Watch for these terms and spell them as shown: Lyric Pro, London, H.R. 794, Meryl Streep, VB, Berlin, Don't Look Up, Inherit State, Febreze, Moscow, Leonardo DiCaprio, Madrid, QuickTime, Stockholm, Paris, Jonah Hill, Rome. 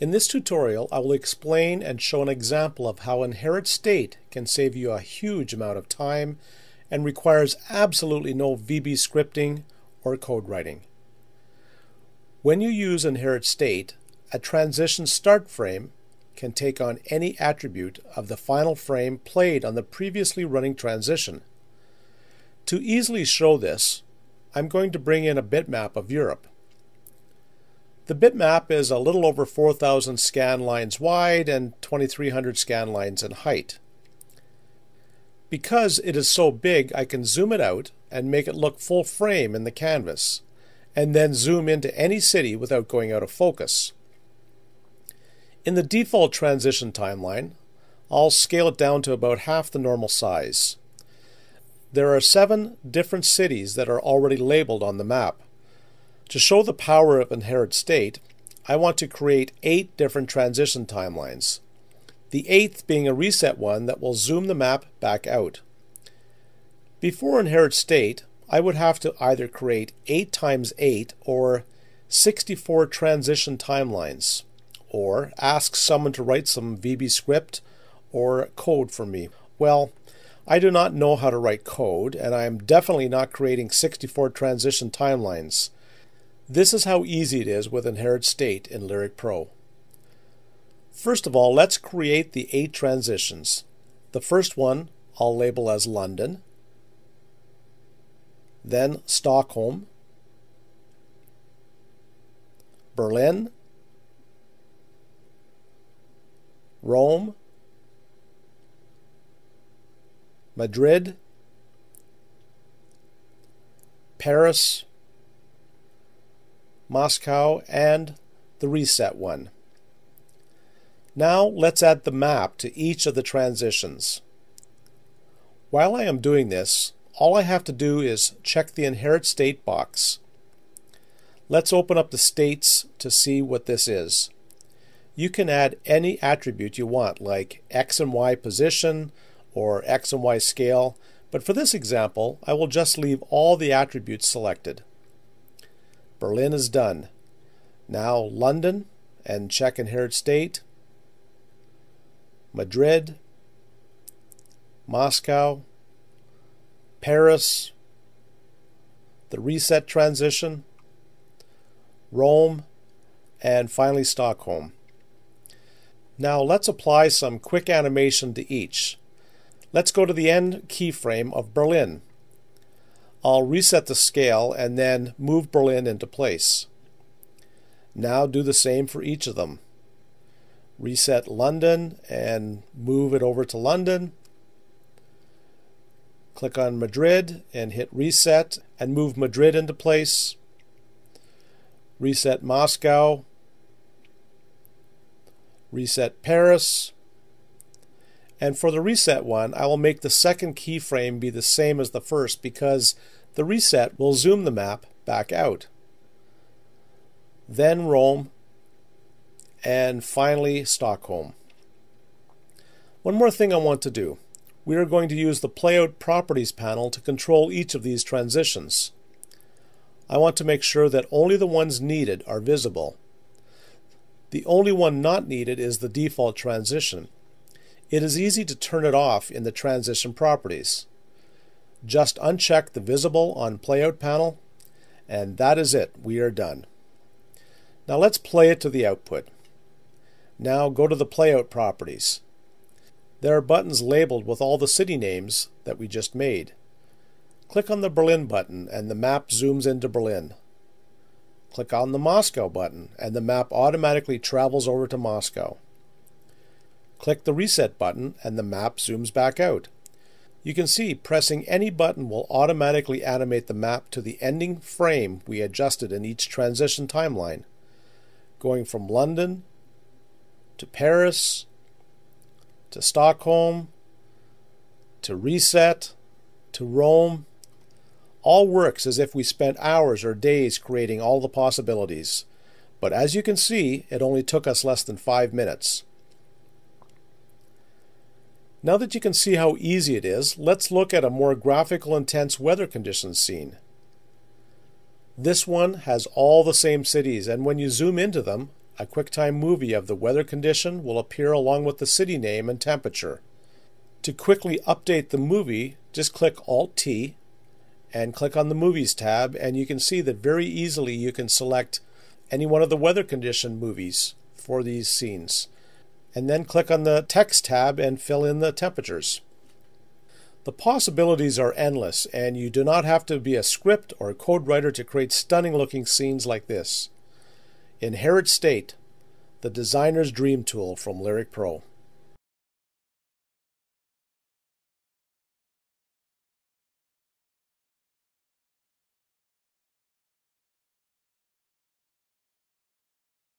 In this tutorial, I will explain and show an example of how Inherit State can save you a huge amount of time and requires absolutely no VB scripting or code writing. When you use Inherit State, a transition start frame can take on any attribute of the final frame played on the previously running transition. To easily show this, I'm going to bring in a bitmap of Europe. The bitmap is a little over 4,000 scan lines wide and 2,300 scan lines in height. Because it is so big, I can zoom it out and make it look full frame in the canvas, and then zoom into any city without going out of focus. In the default transition timeline, I'll scale it down to about half the normal size. There are 7 different cities that are already labeled on the map. To show the power of Inherit State, I want to create 8 different transition timelines, the 8th being a reset one that will zoom the map back out. Before Inherit State, I would have to either create 8 times 8 or 64 transition timelines, or ask someone to write some VB script or code for me. Well, I do not know how to write code, and I am definitely not creating 64 transition timelines. This is how easy it is with Inherit State in Lyric Pro. First of all, let's create the 8 transitions. The first one I'll label as London, then Stockholm, Berlin, Rome, Madrid, Paris, Moscow, and the reset one. Now let's add the map to each of the transitions. While I am doing this, all I have to do is check the Inherit State box. Let's open up the states to see what this is. You can add any attribute you want, like X and Y position or X and Y scale, but for this example, I will just leave all the attributes selected. Berlin is done. Now London, and check Inherit State, Madrid, Moscow, Paris, the reset transition, Rome, and finally Stockholm. Now let's apply some quick animation to each. Let's go to the end keyframe of Berlin. I'll reset the scale and then move Berlin into place. Now do the same for each of them. Reset London and move it over to London. Click on Madrid and hit reset and move Madrid into place. Reset Moscow. Reset Paris, and for the reset one, I will make the second keyframe be the same as the first because the reset will zoom the map back out. Then Rome, and finally Stockholm. One more thing I want to do. We are going to use the Playout Properties panel to control each of these transitions. I want to make sure that only the ones needed are visible. The only one not needed is the default transition. It is easy to turn it off in the transition properties. Just uncheck the visible on Playout panel, and that is it. We are done. Now let's play it to the output. Now go to the Playout properties. There are buttons labeled with all the city names that we just made. Click on the Berlin button and the map zooms into Berlin. Click on the Moscow button and the map automatically travels over to Moscow. Click the reset button and the map zooms back out. You can see pressing any button will automatically animate the map to the ending frame we adjusted in each transition timeline, going from London to Paris to Stockholm to reset to Rome. All works as if we spent hours or days creating all the possibilities, but as you can see, it only took us less than 5 minutes. Now that you can see how easy it is, let's look at a more graphical intense weather conditions scene. This one has all the same cities, and when you zoom into them, A QuickTime movie of the weather condition will appear along with the city name and temperature. To quickly update the movie, just click Alt-T and click on the Movies tab, and you can see that very easily you can select any one of the weather condition movies for these scenes. And then click on the Text tab and fill in the temperatures. The possibilities are endless, and you do not have to be a script or a code writer to create stunning looking scenes like this. Inherit State, the designer's dream tool from Lyric Pro.